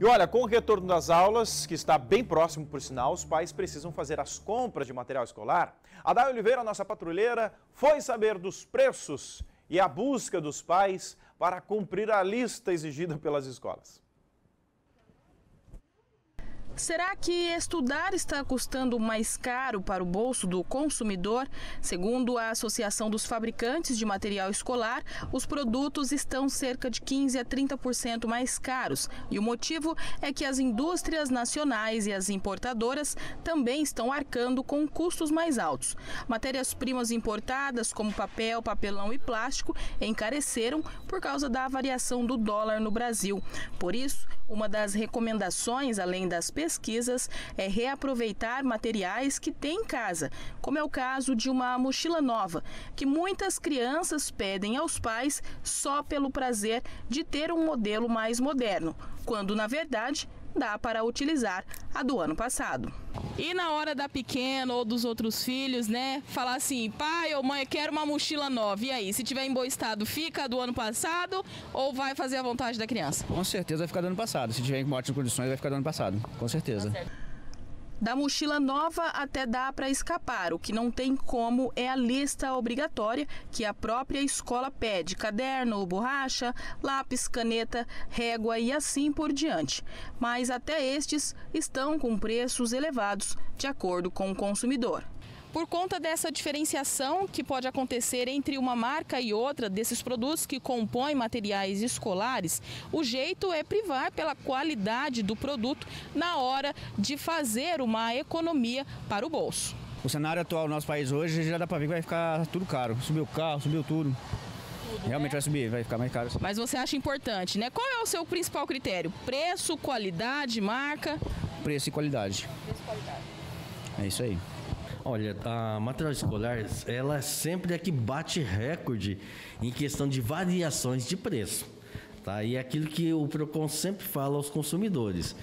E olha, com o retorno das aulas, que está bem próximo por sinal, os pais precisam fazer as compras de material escolar. Adá Oliveira, nossa patrulheira, foi saber dos preços e a busca dos pais para cumprir a lista exigida pelas escolas. Será que estudar está custando mais caro para o bolso do consumidor? Segundo a Associação dos Fabricantes de Material Escolar, os produtos estão cerca de 15 a 30% mais caros. E o motivo é que as indústrias nacionais e as importadoras também estão arcando com custos mais altos. Matérias-primas importadas, como papel, papelão e plástico, encareceram por causa da variação do dólar no Brasil. Por isso, uma das recomendações, além das pesquisas, é reaproveitar materiais que tem em casa, como é o caso de uma mochila nova, que muitas crianças pedem aos pais só pelo prazer de ter um modelo mais moderno, quando na verdade dá para utilizar a do ano passado. E na hora da pequena ou dos outros filhos, né, falar assim, pai ou mãe, eu quero uma mochila nova. E aí, se tiver em bom estado, fica do ano passado ou vai fazer a vontade da criança? Com certeza vai ficar do ano passado. Se tiver em ótimas condições, vai ficar do ano passado. Com certeza. Da mochila nova até dá para escapar. O que não tem como é a lista obrigatória que a própria escola pede. Caderno, borracha, lápis, caneta, régua e assim por diante. Mas até estes estão com preços elevados, de acordo com o consumidor. Por conta dessa diferenciação que pode acontecer entre uma marca e outra desses produtos que compõem materiais escolares, o jeito é privar pela qualidade do produto na hora de fazer uma economia para o bolso. O cenário atual do nosso país hoje já dá para ver que vai ficar tudo caro. Subiu o carro, subiu tudo. Realmente vai subir, vai ficar mais caro. Mas você acha importante, né? Qual é o seu principal critério? Preço, qualidade, marca? Preço e qualidade. Preço e qualidade. É isso aí. Olha, a material escolar, ela sempre é que bate recorde em questão de variações de preço, tá? E é aquilo que o Procon sempre fala aos consumidores.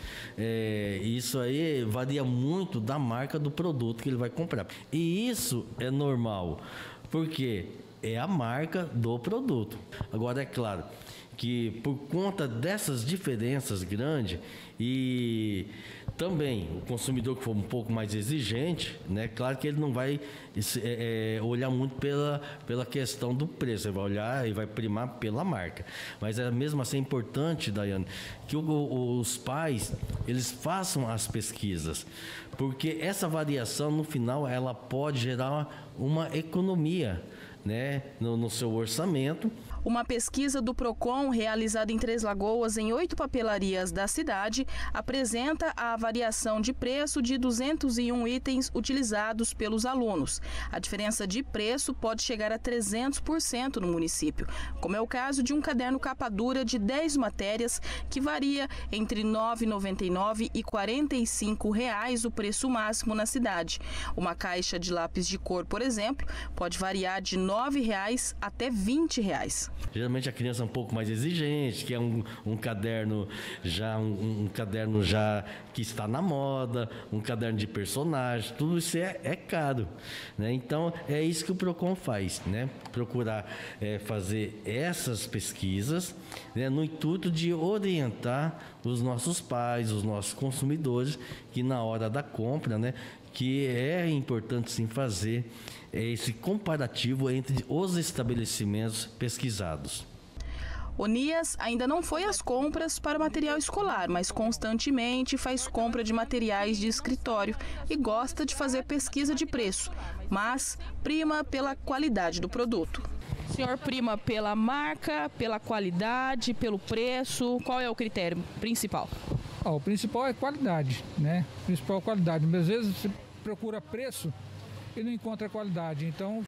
Isso aí varia muito da marca do produto que ele vai comprar. E isso é normal, porque é a marca do produto. Agora, é claro que por conta dessas diferenças grandes e também o consumidor que for um pouco mais exigente, né, claro que ele não vai olhar muito pela questão do preço, ele vai olhar e vai primar pela marca. Mas é mesmo assim importante, Daiane, que os pais eles façam as pesquisas, porque essa variação no final ela pode gerar uma economia, né, no seu orçamento. Uma pesquisa do Procon, realizada em Três Lagoas, em 8 papelarias da cidade, apresenta a variação de preço de 201 itens utilizados pelos alunos. A diferença de preço pode chegar a 300% no município, como é o caso de um caderno capa dura de 10 matérias, que varia entre R$ 9,99 e R$ 45,00 o preço máximo na cidade. Uma caixa de lápis de cor, por exemplo, pode variar de R$ 9,00 até R$ 20,00. Geralmente a criança é um pouco mais exigente, que é um caderno já que está na moda, um caderno de personagem, tudo isso é caro, né? Então é isso que o Procon faz, né? Procurar fazer essas pesquisas, né, no intuito de orientar os nossos pais, os nossos consumidores, que na hora da compra, né, que é importante sim fazer esse comparativo entre os estabelecimentos pesquisados. Onias ainda não foi às compras para material escolar, mas constantemente faz compra de materiais de escritório e gosta de fazer pesquisa de preço, mas prima pela qualidade do produto. O senhor prima pela marca, pela qualidade, pelo preço, qual é o critério principal? O principal é qualidade, né? O principal é qualidade, mas às vezes você procura preço e não encontra qualidade, então...